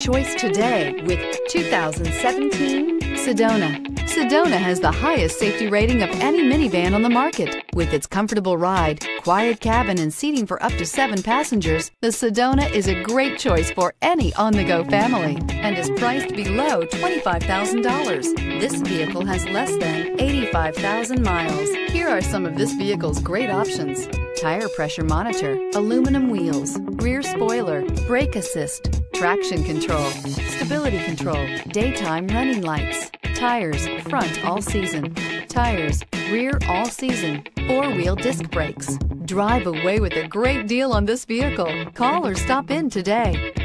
Choice today with 2017 Sedona. Sedona has the highest safety rating of any minivan on the market. With its comfortable ride, quiet cabin, and seating for up to 7 passengers, the Sedona is a great choice for any on-the-go family and is priced below $25,000. This vehicle has less than 85,000 miles. Here are some of this vehicle's great options: tire pressure monitor, aluminum wheels, rear spoiler, brake assist, traction control, stability control, daytime running lights, tires front all season, tires rear all season, 4-wheel disc brakes. Drive away with a great deal on this vehicle. Call or stop in today.